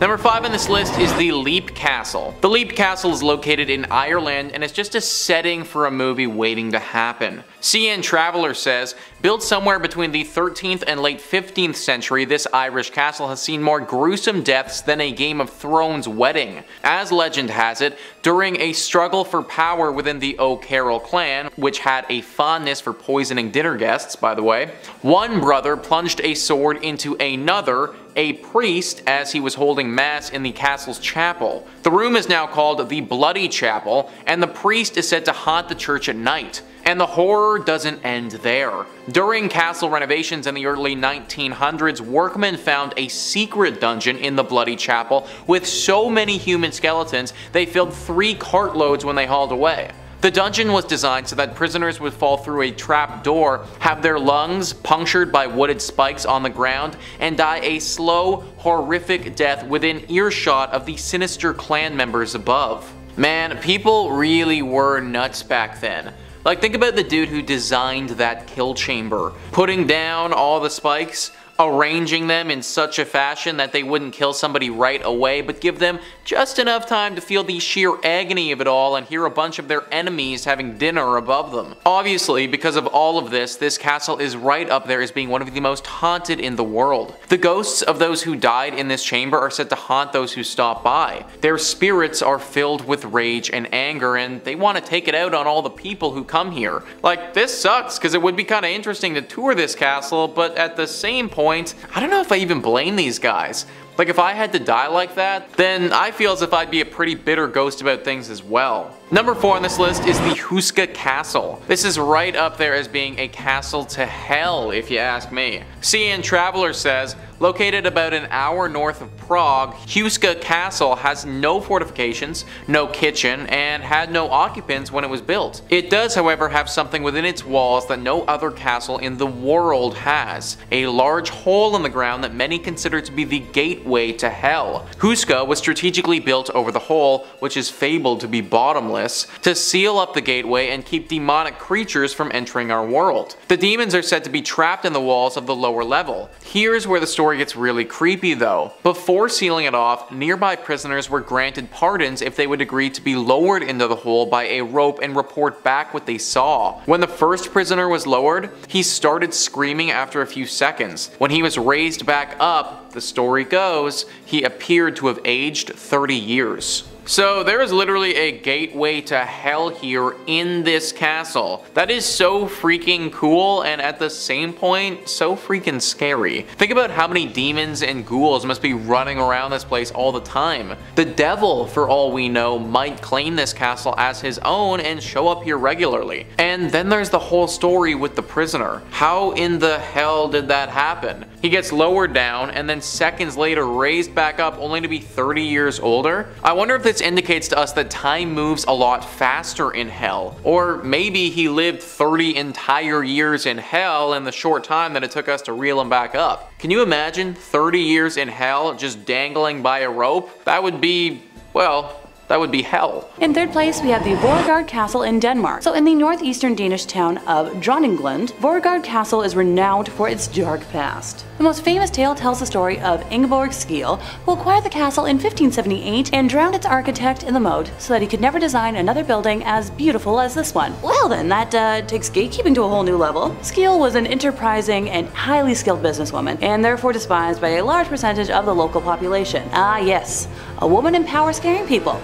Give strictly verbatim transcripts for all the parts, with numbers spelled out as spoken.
Number five on this list is the Leap Castle. The Leap Castle is located in Ireland and it's just a setting for a movie waiting to happen. C N Traveler says, built somewhere between the thirteenth and late fifteenth century, this Irish castle has seen more gruesome deaths than a Game of Thrones wedding. As legend has it, during a struggle for power within the O'Carroll clan, which had a fondness for poisoning dinner guests, by the way, one brother plunged a sword into another, a priest, as he was holding mass in the castle's chapel. The room is now called the Bloody Chapel, and the priest is said to haunt the church at night. And the horror doesn't end there. During castle renovations in the early nineteen hundreds, workmen found a secret dungeon in the Bloody Chapel with so many human skeletons they filled three cartloads when they hauled away. The dungeon was designed so that prisoners would fall through a trap door, have their lungs punctured by wooded spikes on the ground, and die a slow, horrific death within earshot of the sinister clan members above. Man, people really were nuts back then. Like, think about the dude who designed that kill chamber, putting down all the spikes, arranging them in such a fashion that they wouldn't kill somebody right away, but give them just enough time to feel the sheer agony of it all and hear a bunch of their enemies having dinner above them. Obviously, because of all of this, this castle is right up there as being one of the most haunted in the world. The ghosts of those who died in this chamber are said to haunt those who stop by. Their spirits are filled with rage and anger, and they want to take it out on all the people who come here. Like, this sucks, because it would be kind of interesting to tour this castle, but at the same point, I don't know if I even blame these guys. Like, if I had to die like that, then I feel as if I'd be a pretty bitter ghost about things as well. Number four on this list is the Huska Castle. This is right up there as being a castle to hell, if you ask me. C N Traveler says, located about an hour north of Prague, Huska Castle has no fortifications, no kitchen, and had no occupants when it was built. It does, however, have something within its walls that no other castle in the world has, a large hole in the ground that many consider to be the gateway way to hell. Huska was strategically built over the hole, which is fabled to be bottomless, to seal up the gateway and keep demonic creatures from entering our world. The demons are said to be trapped in the walls of the lower level. Here's where the story gets really creepy though. Before sealing it off, nearby prisoners were granted pardons if they would agree to be lowered into the hole by a rope and report back what they saw. When the first prisoner was lowered, he started screaming after a few seconds. When he was raised back up, the story goes, he appeared to have aged thirty years. So there is literally a gateway to hell here in this castle. That is so freaking cool and at the same point, so freaking scary. Think about how many demons and ghouls must be running around this place all the time. The devil, for all we know, might claim this castle as his own and show up here regularly. And then there's the whole story with the prisoner. How in the hell did that happen? He gets lowered down and then seconds later raised back up only to be thirty years older. I wonder if this indicates to us that time moves a lot faster in hell. Or maybe he lived thirty entire years in hell in the short time that it took us to reel him back up. Can you imagine thirty years in hell just dangling by a rope? That would be, well, that would be hell. In third place, we have the Vorgaard Castle in Denmark. So in the northeastern Danish town of Dronninglund, Vorgaard Castle is renowned for its dark past. The most famous tale tells the story of Ingeborg Skeel, who acquired the castle in fifteen seventy-eight and drowned its architect in the moat so that he could never design another building as beautiful as this one. Well then, that uh, takes gatekeeping to a whole new level. Skeel was an enterprising and highly skilled businesswoman, and therefore despised by a large percentage of the local population. Ah yes, a woman in power scaring people.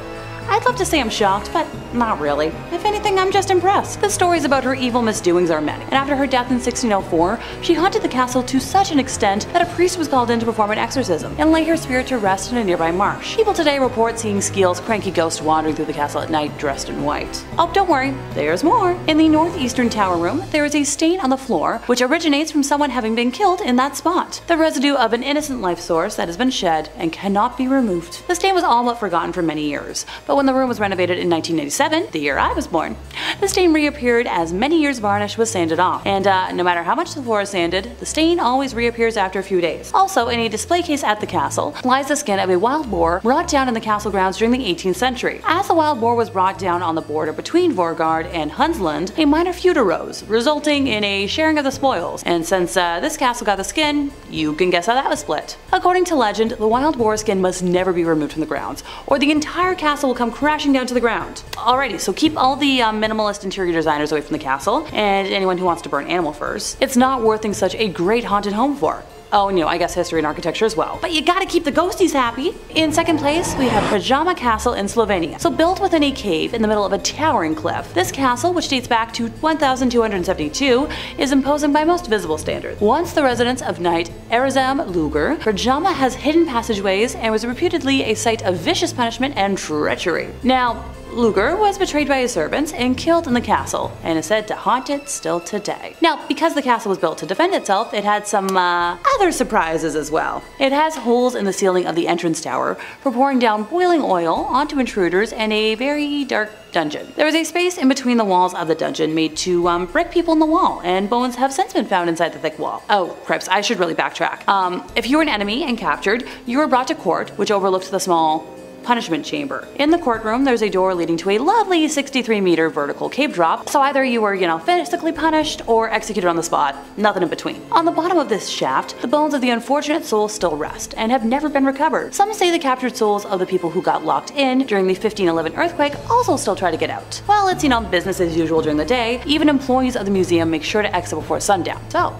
I'd love to say I'm shocked, but not really. If anything, I'm just impressed. The stories about her evil misdoings are many, and after her death in sixteen oh four, she haunted the castle to such an extent that a priest was called in to perform an exorcism and lay her spirit to rest in a nearby marsh. People today report seeing Skeel's cranky ghost wandering through the castle at night dressed in white. Oh, don't worry, there's more. In the northeastern tower room, there is a stain on the floor which originates from someone having been killed in that spot, the residue of an innocent life source that has been shed and cannot be removed. The stain was all but forgotten for many years, but But when the room was renovated in nineteen eighty-seven, the year I was born, the stain reappeared as many years varnish was sanded off. And uh, no matter how much the floor is sanded, the stain always reappears after a few days. Also, in a display case at the castle lies the skin of a wild boar brought down in the castle grounds during the eighteenth century. As the wild boar was brought down on the border between Vorgaard and Hunsland, a minor feud arose, resulting in a sharing of the spoils. And since uh, this castle got the skin, you can guess how that was split. According to legend, the wild boar skin must never be removed from the grounds, or the entire castle will come crashing down to the ground. Alrighty, so keep all the um, minimalist interior designers away from the castle, and anyone who wants to burn animal furs. It's not worth such a great haunted home for. Oh, and you know, I guess history and architecture as well. But you gotta keep the ghosties happy! In second place, we have Pajama Castle in Slovenia. So built within a cave in the middle of a towering cliff, this castle, which dates back to one thousand two hundred seventy-two, is imposing by most visible standards. Once the residence of Knight Erezam Luger, Pajama has hidden passageways and was reputedly a site of vicious punishment and treachery. Now, Luger was betrayed by his servants and killed in the castle, and is said to haunt it still today. Now, because the castle was built to defend itself, it had some uh, other surprises as well. It has holes in the ceiling of the entrance tower for pouring down boiling oil onto intruders, and a very dark dungeon. There was a space in between the walls of the dungeon made to um, brick people in the wall, and bones have since been found inside the thick wall. Oh, crips, I should really backtrack. Um, if you were an enemy and captured, you were brought to court, which overlooked the small punishment chamber. In the courtroom, there's a door leading to a lovely sixty-three meter vertical cave drop, so either you were, you know, physically punished or executed on the spot, nothing in between. On the bottom of this shaft, the bones of the unfortunate souls still rest, and have never been recovered. Some say the captured souls of the people who got locked in during the fifteen eleven earthquake also still try to get out. While it's, you know, business as usual during the day, even employees of the museum make sure to exit before sundown. So,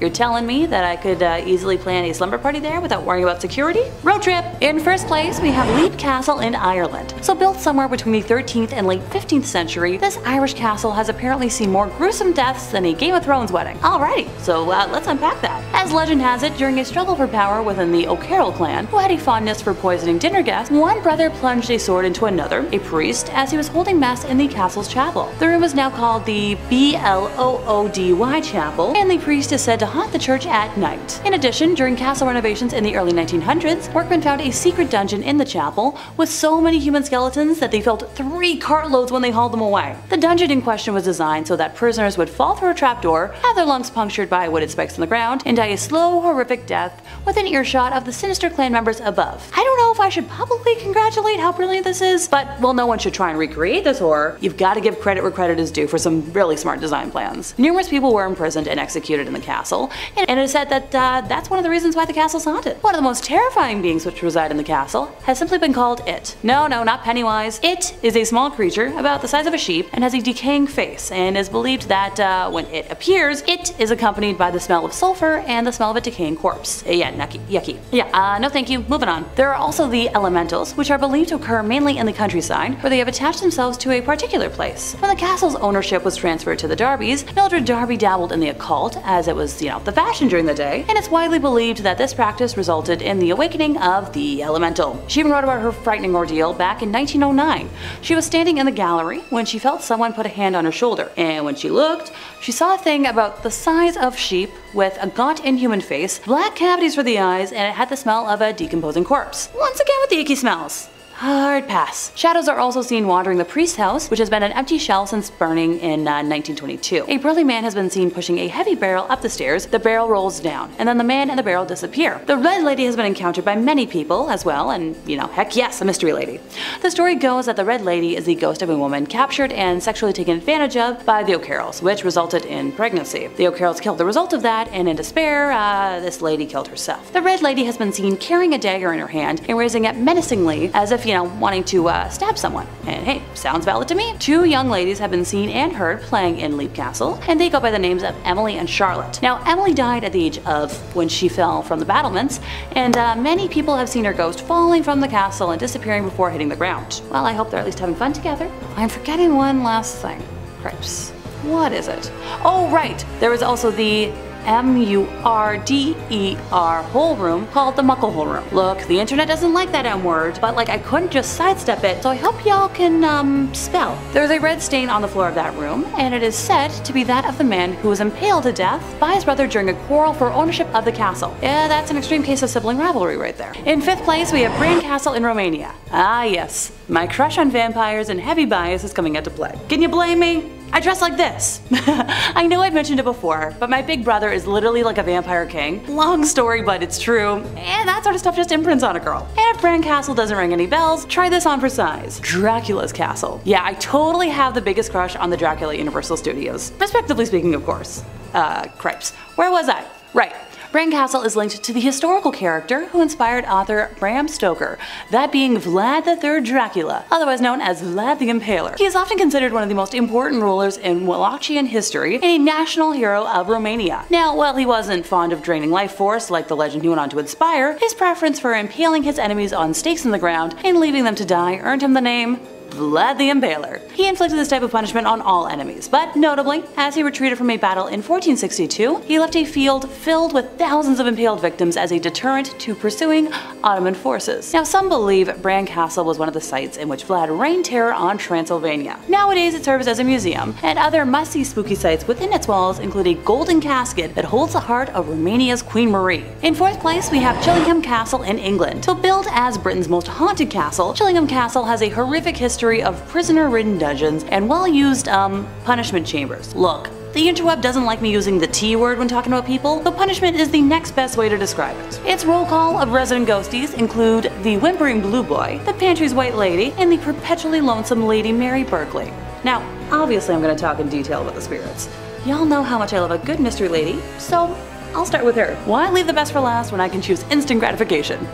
you're telling me that I could uh, easily plan a slumber party there without worrying about security? Road trip! In first place, we have Leap Castle in Ireland. So built somewhere between the thirteenth and late fifteenth century, this Irish castle has apparently seen more gruesome deaths than a Game of Thrones wedding. Alrighty, so uh, let's unpack that. As legend has it, during a struggle for power within the O'Carroll clan, who had a fondness for poisoning dinner guests, one brother plunged a sword into another, a priest, as he was holding mass in the castle's chapel. The room is now called the B L O O D Y Chapel, and the priest is said to haunt the church at night. In addition, during castle renovations in the early nineteen hundreds, workmen found a secret dungeon in the chapel with so many human skeletons that they filled three cartloads when they hauled them away. The dungeon in question was designed so that prisoners would fall through a trapdoor, have their lungs punctured by wooden spikes in the ground, and die a slow, horrific death within earshot of the sinister clan members above. I don't know if I should publicly congratulate how brilliant this is, but well, no one should try and recreate this horror. You've got to give credit where credit is due for some really smart design plans. Numerous people were imprisoned and executed in the castle, and it is said that uh, that's one of the reasons why the castle's haunted. One of the most terrifying beings which reside in the castle has simply been called It. No, no, not Pennywise. It is a small creature about the size of a sheep and has a decaying face, and is believed that uh, when it appears, it is accompanied by the smell of sulfur and the smell of a decaying corpse. Yeah, yucky. yucky. Yeah, uh, no thank you, moving on. There are also the elementals, which are believed to occur mainly in the countryside, where they have attached themselves to a particular place. When the castle's ownership was transferred to the Darbys, Mildred Darby dabbled in the occult, as it was, you know, the fashion during the day, and it's widely believed that this practice resulted in the awakening of the elemental. She even wrote about her frightening ordeal back in nineteen oh nine. She was standing in the gallery when she felt someone put a hand on her shoulder, and when she looked, she saw a thing about the size of sheep with a gaunt inhuman face, black cavities for the eyes, and it had the smell of a decomposing corpse. Once again with the icky smells. Hard pass. Shadows are also seen wandering the priest's house, which has been an empty shell since burning in uh, nineteen twenty-two. A burly man has been seen pushing a heavy barrel up the stairs. The barrel rolls down, and then the man and the barrel disappear. The Red Lady has been encountered by many people as well, and you know, heck yes, a mystery lady. The story goes that the Red Lady is the ghost of a woman captured and sexually taken advantage of by the O'Carrolls, which resulted in pregnancy. The O'Carrolls killed the result of that, and in despair, uh, this lady killed herself. The Red Lady has been seen carrying a dagger in her hand and raising it menacingly as if, you know, wanting to uh, stab someone. And hey, sounds valid to me. Two young ladies have been seen and heard playing in Leap Castle, and they go by the names of Emily and Charlotte. Now, Emily died at the age of when she fell from the battlements, and uh, many people have seen her ghost falling from the castle and disappearing before hitting the ground. Well, I hope they're at least having fun together. I'm forgetting one last thing. Cripes. What is it? Oh, right! There was also the M U R D E R hole room called the Muckle Hole Room. Look, the internet doesn't like that M word, but like I couldn't just sidestep it, so I hope y'all can um, spell. There's a red stain on the floor of that room, and it is said to be that of the man who was impaled to death by his brother during a quarrel for ownership of the castle. Yeah, that's an extreme case of sibling rivalry right there. In fifth place, we have Bran Castle in Romania. Ah yes, my crush on vampires and heavy bias is coming into play. Can you blame me? I dress like this. I know I've mentioned it before, but my big brother is literally like a vampire king. Long story, but it's true. And that sort of stuff just imprints on a girl. And if Bran Castle doesn't ring any bells, try this on for size. Dracula's Castle. Yeah, I totally have the biggest crush on the Dracula Universal Studios. Respectively speaking, of course. Uh, cripes. Where was I? Right. Bran Castle is linked to the historical character who inspired author Bram Stoker, that being Vlad the Third Dracula, otherwise known as Vlad the Impaler. He is often considered one of the most important rulers in Wallachian history and a national hero of Romania. Now, while he wasn't fond of draining life force like the legend he went on to inspire, his preference for impaling his enemies on stakes in the ground and leaving them to die earned him the name Vlad the Impaler. He inflicted this type of punishment on all enemies, but notably, as he retreated from a battle in fourteen sixty-two, he left a field filled with thousands of impaled victims as a deterrent to pursuing Ottoman forces. Now, some believe Bran Castle was one of the sites in which Vlad rained terror on Transylvania. Nowadays, it serves as a museum, and other must-see spooky sites within its walls include a golden casket that holds the heart of Romania's Queen Marie. In fourth place, we have Chillingham Castle in England. So billed as Britain's most haunted castle, Chillingham Castle has a horrific history of prisoner-ridden dungeons and well-used, um, punishment chambers. Look, the interweb doesn't like me using the T word when talking about people, so punishment is the next best way to describe it. Its roll call of resident ghosties include the whimpering blue boy, the pantry's white lady, and the perpetually lonesome Lady Mary Berkeley. Now, obviously I'm going to talk in detail about the spirits. Y'all know how much I love a good mystery lady, so I'll start with her. Why leave the best for last when I can choose instant gratification?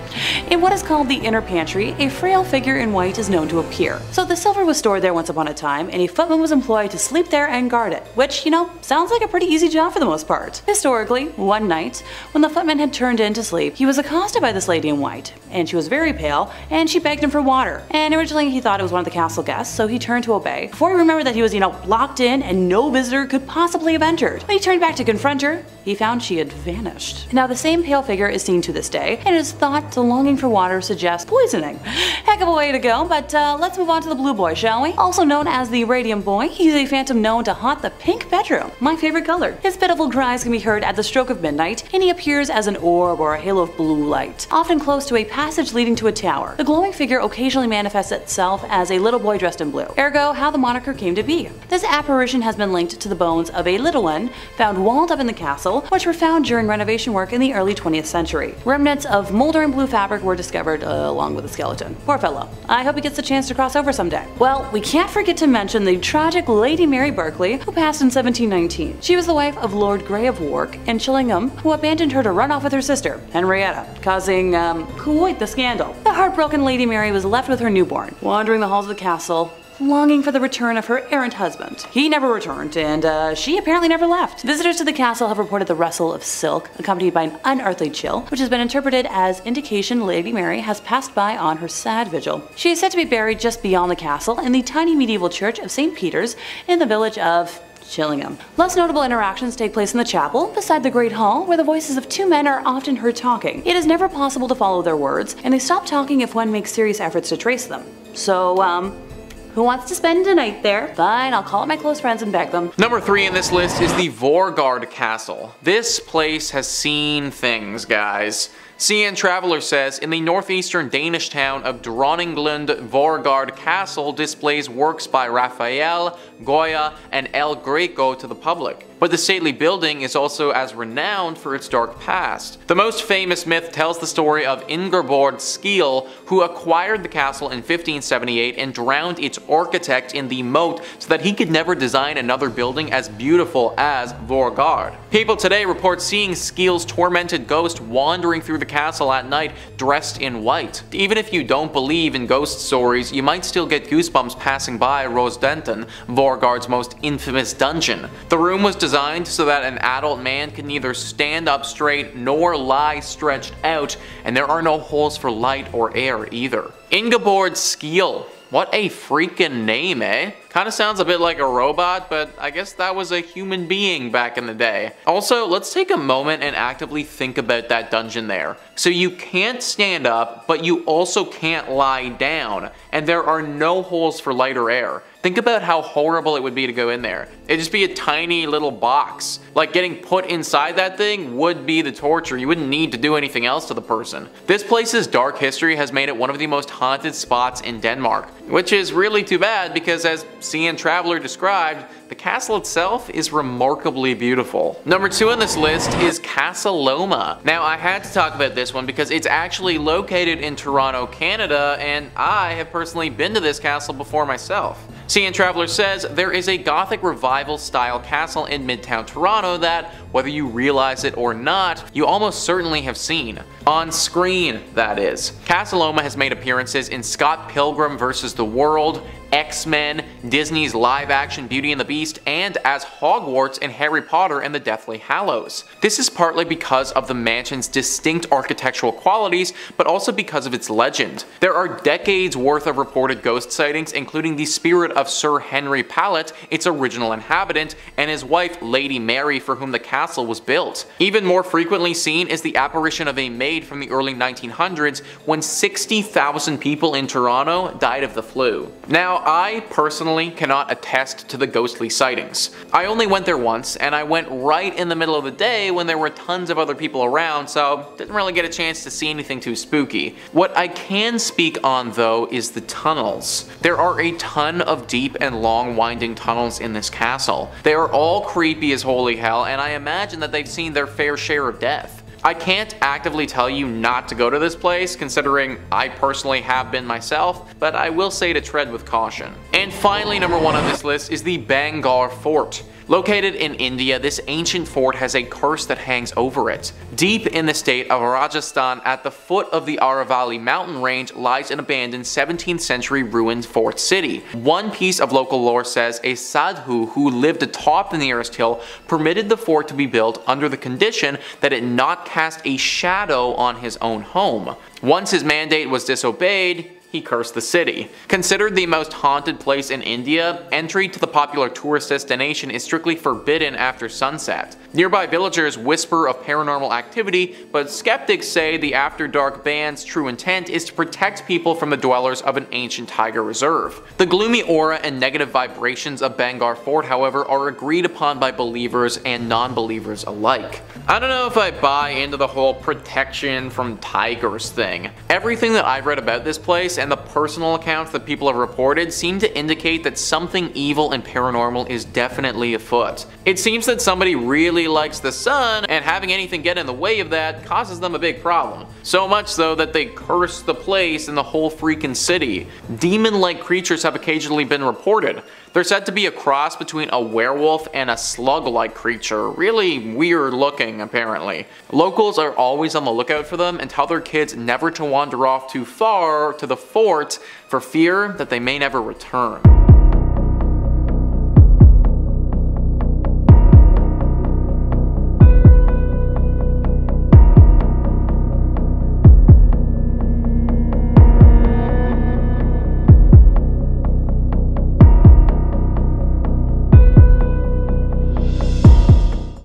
In what is called the Inner Pantry, a frail figure in white is known to appear. So the silver was stored there once upon a time, and a footman was employed to sleep there and guard it, which, you know, sounds like a pretty easy job for the most part. Historically, one night, when the footman had turned in to sleep, he was accosted by this lady in white, and she was very pale, and she begged him for water. And originally he thought it was one of the castle guests, so he turned to obey, before he remembered that he was, you know, locked in and no visitor could possibly have entered. When he turned back to confront her, he found she had vanished. Now, the same pale figure is seen to this day, and it is thought the longing for water suggests poisoning. Heck of a way to go, but uh, let's move on to the blue boy, shall we? Also known as the Radium Boy, he's a phantom known to haunt the pink bedroom, my favorite color. His pitiful cries can be heard at the stroke of midnight, and he appears as an orb or a halo of blue light, often close to a passage leading to a tower. The glowing figure occasionally manifests itself as a little boy dressed in blue, ergo how the moniker came to be. This apparition has been linked to the bones of a little one found walled up in the castle, which were found during renovation work in the early twentieth century. Remnants of moldering blue fabric were discovered uh, along with the skeleton. Poor fellow. I hope he gets the chance to cross over someday. Well, we can't forget to mention the tragic Lady Mary Berkeley, who passed in seventeen nineteen. She was the wife of Lord Grey of Wark and Chillingham, who abandoned her to run off with her sister, Henrietta, causing um, quite the scandal. The heartbroken Lady Mary was left with her newborn, wandering the halls of the castle, longing for the return of her errant husband. He never returned, and uh, she apparently never left. Visitors to the castle have reported the rustle of silk, accompanied by an unearthly chill, which has been interpreted as indication Lady Mary has passed by on her sad vigil. She is said to be buried just beyond the castle in the tiny medieval church of Saint Peter's in the village of Chillingham. Less notable interactions take place in the chapel, beside the Great Hall, where the voices of two men are often heard talking. It is never possible to follow their words, and they stop talking if one makes serious efforts to trace them. So, um, who wants to spend the night there? Fine, I'll call up my close friends and beg them. Number three in this list is the Vorgaard Castle. This place has seen things, guys. C N Traveler says, in the northeastern Danish town of Dronninglund, Vorgaard Castle displays works by Raphael, Goya, and El Greco to the public. But the stately building is also as renowned for its dark past. The most famous myth tells the story of Ingeborg Skeel, who acquired the castle in fifteen seventy-eight and drowned its architect in the moat so that he could never design another building as beautiful as Vorgaard. People today report seeing Skeel's tormented ghost wandering through the castle at night dressed in white. Even if you don't believe in ghost stories, you might still get goosebumps passing by Rose Denton, Vorgaard's most infamous dungeon. The room was designed so that an adult man can neither stand up straight nor lie stretched out, and there are no holes for light or air either. Ingeborg Skeel. What a freaking name, eh? Kind of sounds a bit like a robot, but I guess that was a human being back in the day. Also, let's take a moment and actively think about that dungeon there. So you can't stand up, but you also can't lie down, and there are no holes for light or air. Think about how horrible it would be to go in there. It'd just be a tiny little box. Like, getting put inside that thing would be the torture. You wouldn't need to do anything else to the person. This place's dark history has made it one of the most haunted spots in Denmark, which is really too bad because, as C N Traveler described, the castle itself is remarkably beautiful. Number two on this list is Casa Loma. Now, I had to talk about this one because it's actually located in Toronto, Canada, and I have personally been to this castle before myself. C N Traveler says, there is a Gothic revival style castle in Midtown Toronto that, whether you realize it or not, you almost certainly have seen. On screen, that is. Casa Loma has made appearances in Scott Pilgrim versus the World, X-Men, Disney's live-action Beauty and the Beast, and as Hogwarts in Harry Potter and the Deathly Hallows. This is partly because of the mansion's distinct architectural qualities, but also because of its legend. There are decades worth of reported ghost sightings, including the spirit of Sir Henry Powlett, its original inhabitant, and his wife Lady Mary, for whom the castle was built. Even more frequently seen is the apparition of a maid from the early nineteen hundreds when sixty thousand people in Toronto died of the flu. Now, I personally cannot attest to the ghostly sightings. I only went there once, and I went right in the middle of the day when there were tons of other people around, so didn't really get a chance to see anything too spooky. What I can speak on, though, is the tunnels. There are a ton of deep and long winding tunnels in this castle. They are all creepy as holy hell, and I imagine that they've seen their fair share of death. I can't actively tell you not to go to this place, considering I personally have been myself, but I will say to tread with caution. And finally, number one on this list is the Bangar Fort. Located in India, this ancient fort has a curse that hangs over it. Deep in the state of Rajasthan, at the foot of the Aravalli mountain range, lies an abandoned seventeenth century ruined fort city. One piece of local lore says a sadhu who lived atop the nearest hill permitted the fort to be built under the condition that it not cast a shadow on his own home. Once his mandate was disobeyed, he cursed the city. Considered the most haunted place in India, entry to the popular tourist destination is strictly forbidden after sunset. Nearby villagers whisper of paranormal activity, but skeptics say the After Dark Band's true intent is to protect people from the dwellers of an ancient tiger reserve. The gloomy aura and negative vibrations of Bangar Fort, however, are agreed upon by believers and non-believers alike. I don't know if I buy into the whole protection from tigers thing. Everything that I've read about this place and the personal accounts that people have reported seem to indicate that something evil and paranormal is definitely afoot. It seems that somebody really likes the sun, and having anything get in the way of that causes them a big problem. So much so that they curse the place and the whole freaking city. Demon-like creatures have occasionally been reported. They're said to be a cross between a werewolf and a slug-like creature. Really weird looking, apparently. Locals are always on the lookout for them and tell their kids never to wander off too far to the fort for fear that they may never return.